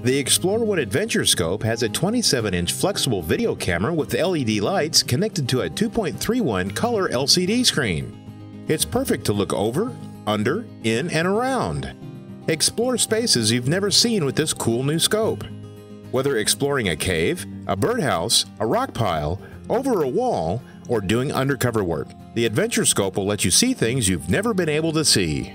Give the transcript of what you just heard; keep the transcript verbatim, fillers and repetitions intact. The Explore One Adventure Scope has a twenty-seven inch flexible video camera with L E D lights connected to a two point three one color L C D screen. It's perfect to look over, under, in, and around. Explore spaces you've never seen with this cool new scope. Whether exploring a cave, a birdhouse, a rock pile, over a wall, or doing undercover work, the Adventure Scope will let you see things you've never been able to see.